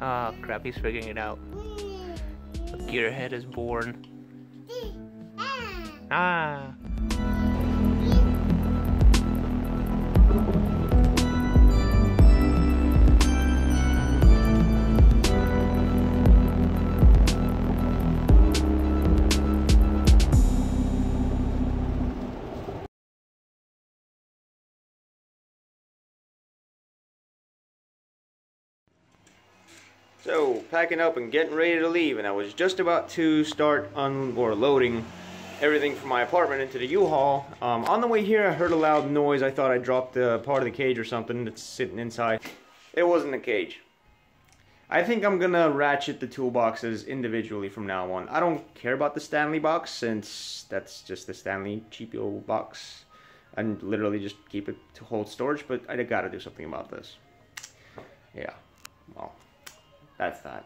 Ah, crap, he's figuring it out. A gearhead is born. Ah! So, packing up and getting ready to leave, and I was just about to start loading everything from my apartment into the U-Haul. On the way here, I heard a loud noise. I thought I dropped part of the cage or something that's sitting inside. It wasn't a cage. I think I'm gonna ratchet the toolboxes individually from now on. I don't care about the Stanley box, since that's just the Stanley cheapio box. I literally just keep it to hold storage, but I gotta do something about this. Yeah, well. That's that.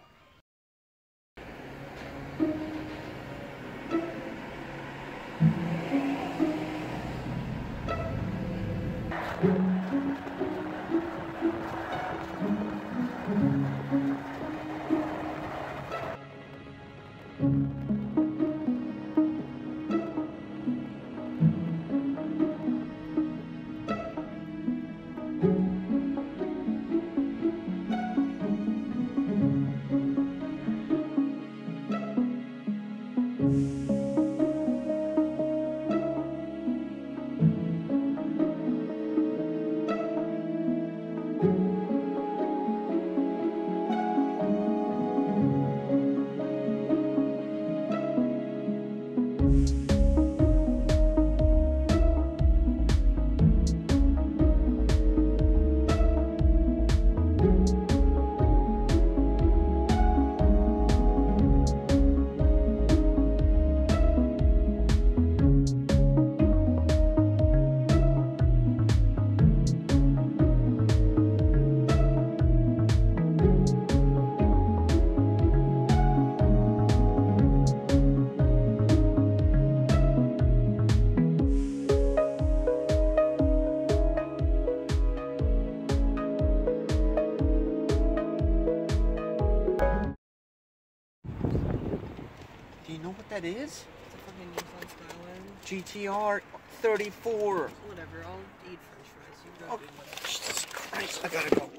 That is? It's a fucking Nissan Skyline. GTR 34. Whatever, I'll eat french fries. Oh, Jesus Christ, I gotta go.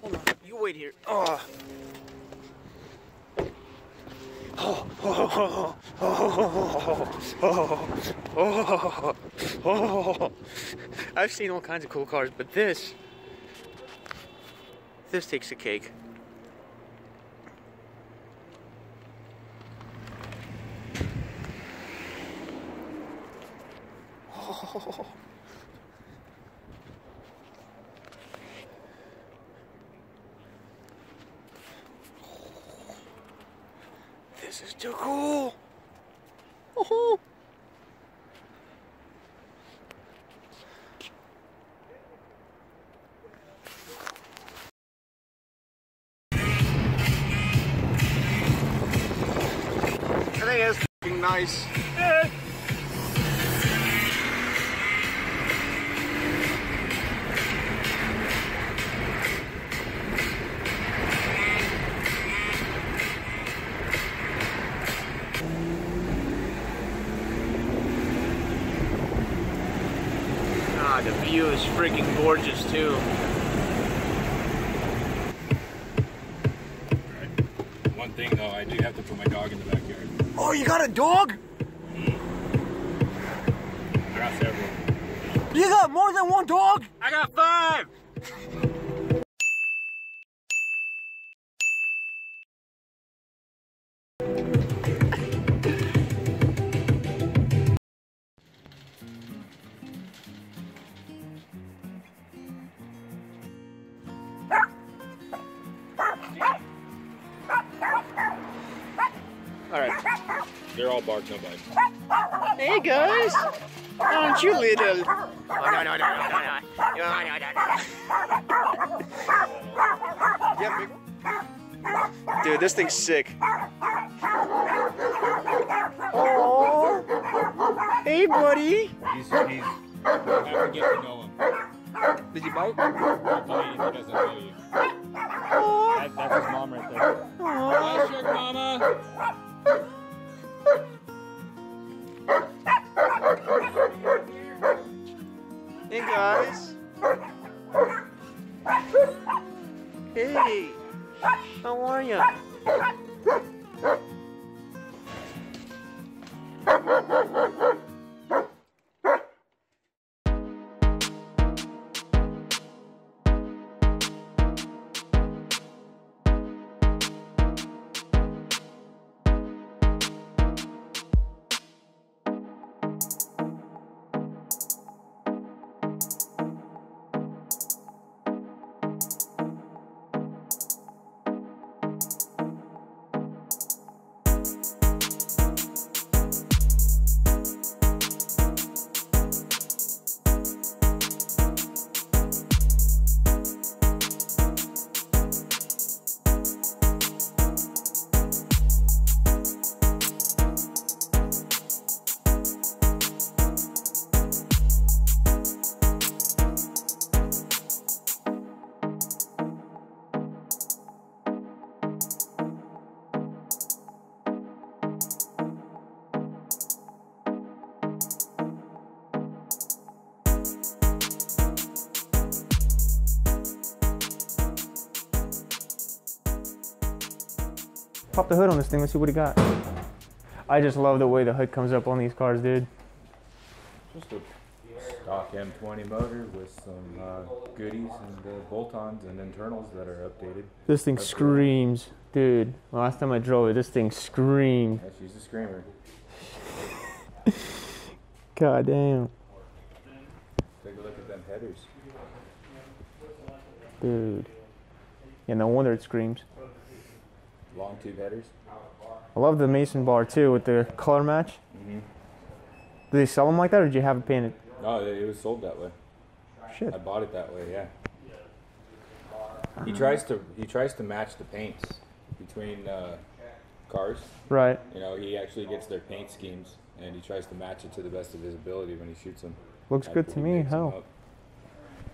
Hold on, you wait here. I've seen all kinds of cool cars, but this takes the cake. This is too cool. Oh. I think that's f***ing nice. Yeah. The view is freaking gorgeous too. Right. One thing though, I do have to put my dog in the backyard. Oh, you got a dog? I got several. You got more than one dog? I got 5! Alright. They're all bark, no bite. Hey guys! Aren't you little? Oh, no. Dude, this thing's sick. Oh. Hey buddy! He's I forget to know him. Did you bite? He doesn't know you. That's his mom right there. How are you? Pop the hood on this thing, let's see what he got. I just love the way the hood comes up on these cars, dude. Just a stock M20 motor with some goodies and bolt-ons and internals that are updated. This thing screams, dude. Last time I drove it, this thing screamed. Yeah, she's a screamer. God damn. Take a look at them headers. Dude. Yeah, no wonder it screams. Long tube headers. I love the Mason bar too with the color match. Mm-hmm. Do they sell them like that, or did you have it painted? No, it was sold that way. Shit. I bought it that way, yeah. He tries to match the paints between cars. Right. You know, he actually gets their paint schemes and he tries to match it to the best of his ability when he shoots them. Looks good to me. Hell.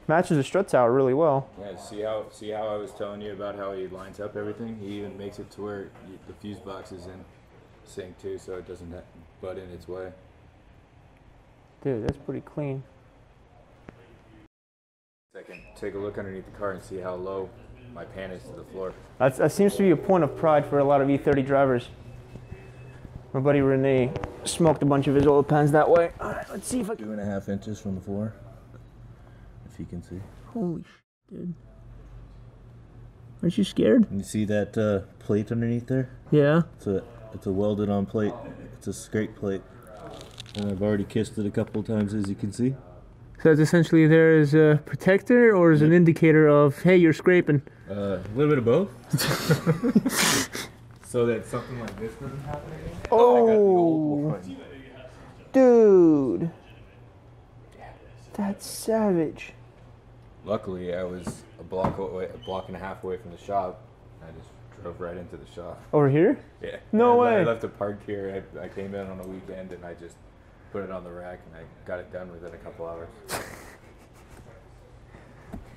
Matches the struts out really well. Yeah, see how I was telling you about how he lines up everything? He even makes it to where the fuse box is in sync too, so it doesn't butt in its way. Dude, that's pretty clean. Second, take a look underneath the car and see how low my pan is to the floor. That seems to be a point of pride for a lot of E30 drivers. My buddy Rene smoked a bunch of his old pans that way. All right, let's see if I can... 2.5 inches from the floor. You can see. Holy shit, dude. Aren't you scared? You see that plate underneath there? Yeah. It's a welded on plate. It's a scrape plate. And I've already kissed it a couple of times, as you can see. So that's essentially there is a protector or is an indicator of, hey, you're scraping? A little bit of both. So that something like this doesn't happen again. Oh, I got the old one. Dude. That's savage. Luckily, I was a block and a half away from the shop. I just drove right into the shop. Over here? Yeah. No way. I left it parked here. I came in on a weekend and I just put it on the rack and I got it done within a couple hours.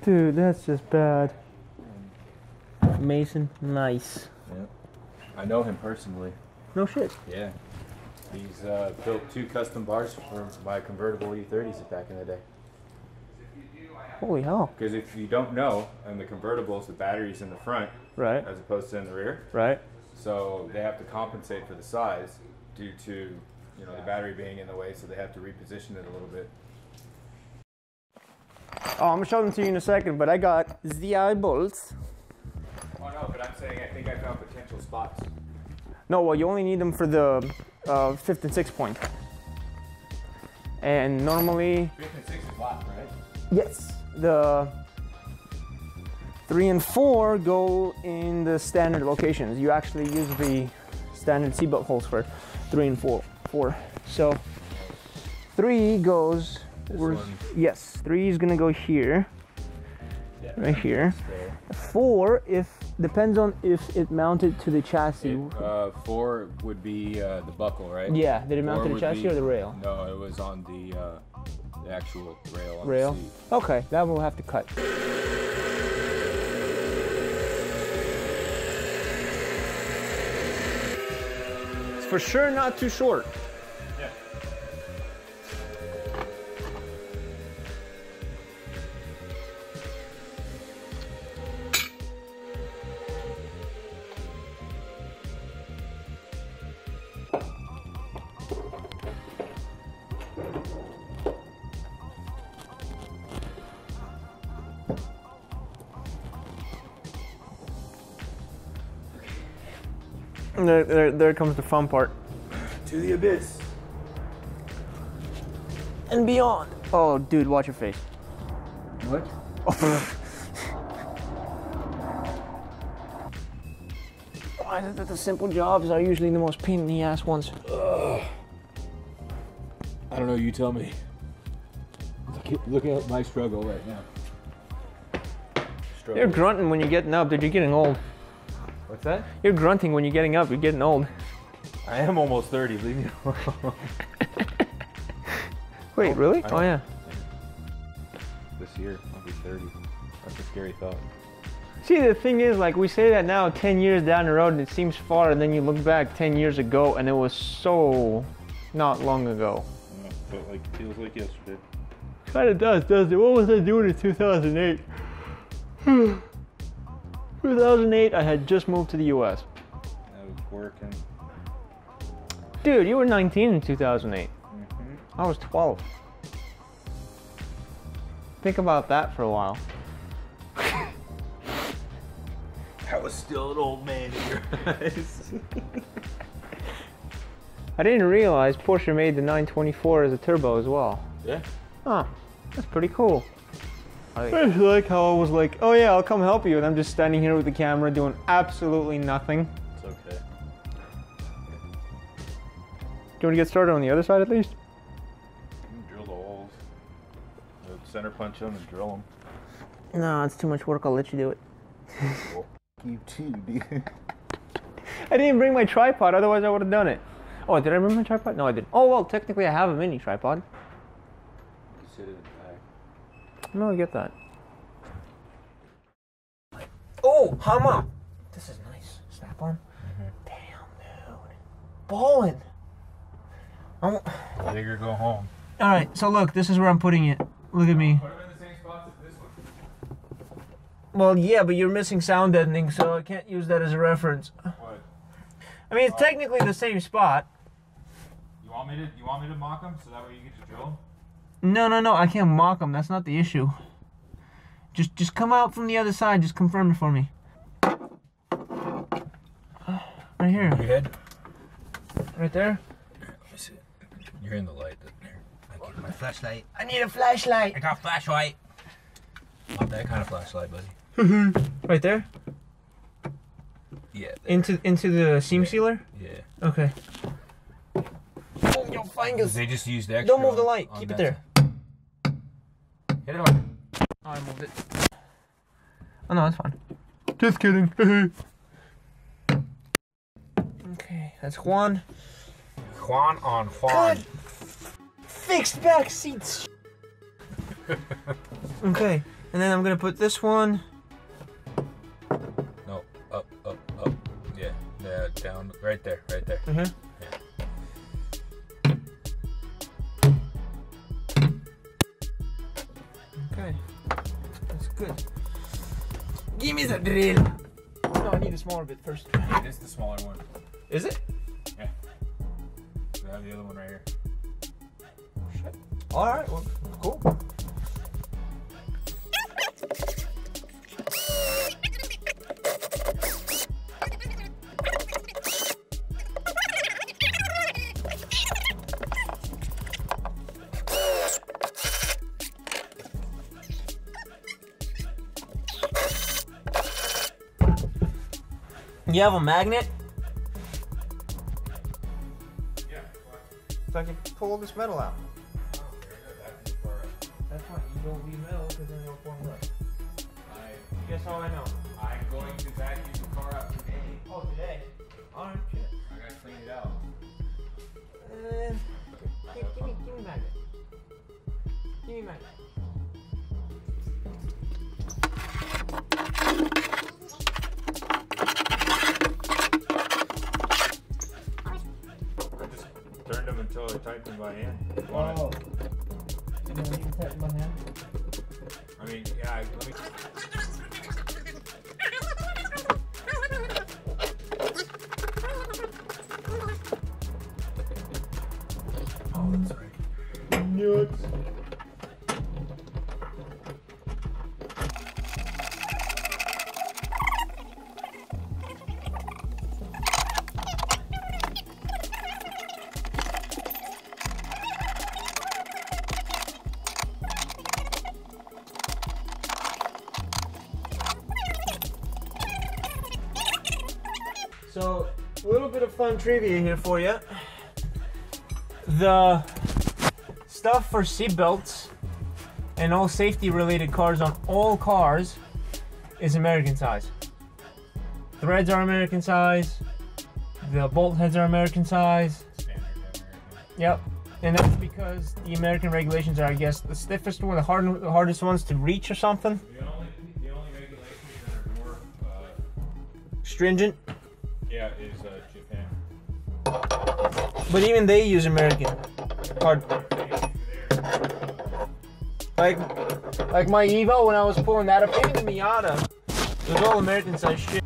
Dude, that's just bad. Mason, nice. Yeah. I know him personally. No shit. Yeah. He's built 2 custom bars for my convertible E30s back in the day. Holy hell. Because if you don't know, in the convertibles, the battery's in the front, right, as opposed to in the rear. Right. So they have to compensate for the size due to, you know, the battery being in the way, so they have to reposition it a little bit. Oh, I'm going to show them to you in a second, but I got ZI bolts. Oh, no, but I'm saying I think I found potential spots. No, well, you only need them for the 5th and 6th point. And normally... 5th and 6th is locked, right? Yes. The 3 and 4 go in the standard locations. You actually use the standard seatbelt holes for 3 and 4. So 3 goes... Yes, 3 is going to go here. Yeah, right here. 4, depends on if it mounted to the chassis. 4 would be the buckle, right? Yeah, did it mount to the chassis or the rail? No, it was on the actual rail. Rail? Okay, that will have to cut. It's for sure not too short. Yeah. There comes the fun part. To the abyss. And beyond. Oh, dude, watch your face. What? Why is it that the simple jobs are usually the most pain in the ass ones? Ugh. I don't know, you tell me. Look at my struggle right now. Struggle. You're grunting when you're getting up, dude. You're getting old. What's that? You're grunting when you're getting up. You're getting old. I am almost 30. Leave me alone. Wait, really? Oh, yeah. This year, I'll be 30. That's a scary thought. See, the thing is, like, we say that now 10 years down the road, and it seems far, and then you look back 10 years ago, and it was so not long ago. Yeah, but, like, feels like yesterday. Kinda does, doesn't it? What was I doing in 2008? 2008, I had just moved to the US. I was working. Dude, you were 19 in 2008. Mm-hmm. I was 12. Think about that for a while. I was still an old man in your eyes. I didn't realize Porsche made the 924 as a turbo as well. Yeah? Huh. That's pretty cool. I like how I was like, oh yeah, I'll come help you, and I'm just standing here with the camera doing absolutely nothing. It's okay. Do you want to get started on the other side at least? You can drill the holes. Center punch them and drill them. No, it's too much work. I'll let you do it. Well, you too, dude. I didn't bring my tripod, otherwise I would have done it. Oh, did I bring my tripod? No, I didn't. Oh, well, technically I have a mini tripod. You sit in the back. No, I get that. Oh, Hama! This is nice. Snap on? Mm-hmm. Damn, dude. Ballin'. Bigger go home. Alright, so look, this is where I'm putting it. Look at me. Put them in the same spots as this one. Well, yeah, but you're missing sound deadening, so I can't use that as a reference. What? I mean, it's technically the same spot. You want me to mock them so that way you get to drill them? No, I can't mock them. That's not the issue. Just come out from the other side. Just confirm it for me. Right here. Your head? Right there? Let me see. You're in the light. I need my flashlight. I need a flashlight. I got a flashlight. Not that kind of flashlight, buddy. Right there? Yeah. There. Into the seam sealer? Yeah. Okay. Move your fingers. They just used extra. Don't move the light. Keep it there. Hit it hard. Oh, I moved it. Oh no, it's fine. Just kidding. Okay, that's Juan. Juan on Juan. God. Fixed back seats. Okay, and then I'm gonna put this one. No, up, up, up. Yeah, yeah, down, right there, right there. Mm-hmm. Yeah. Okay, that's good. Give me the drill. No, I need a smaller bit first. It is the smaller one. Is it? Yeah. We have the other one right here. All right, well, cool. You have a magnet? Yeah. So I can pull all this metal out. That's why you don't need metal because then you'll form rust. Guess all I know. I'm going to vacuum the car out today. Oh, today? Alright, shit. I gotta clean it out. Give me magnet. Give me magnet. I just turned them until I tightened them by hand. Oh. I mean, yeah, let me... Oh, that's right. Nuts. So a little bit of fun trivia here for you. The stuff for seatbelts and all safety related cars on all cars is American size. Threads are American size. The bolt heads are American size. Standard American. Yep. And that's because the American regulations are, I guess, the stiffest one, the hardest ones to reach or something. The only regulations that are more stringent. Yeah, is Japan. But even they use American hardware. Like my Evo, when I was pulling that up, even the Miata, it was all American size shit.